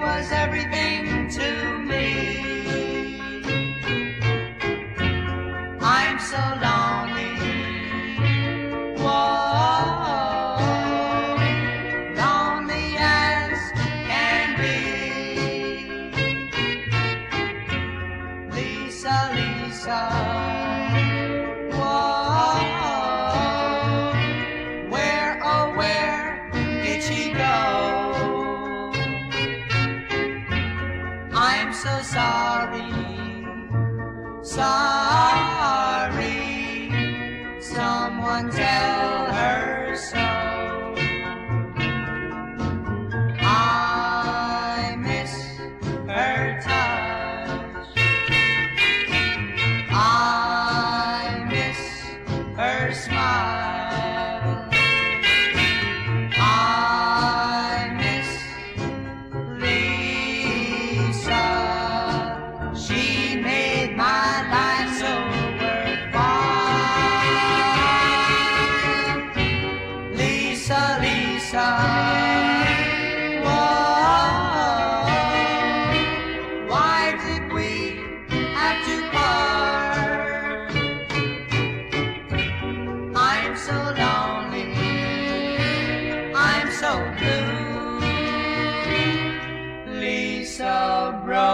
was everything to me. I'm so lonely. Whoa, lonely as can be. Lisa, Lisa. I'm so sorry, sorry, someone tell her so. I miss her touch, I miss her smile, I miss Lisa. Lisa, whoa, why did we have to part? I'm so lonely, I'm so blue, Lisa, bro.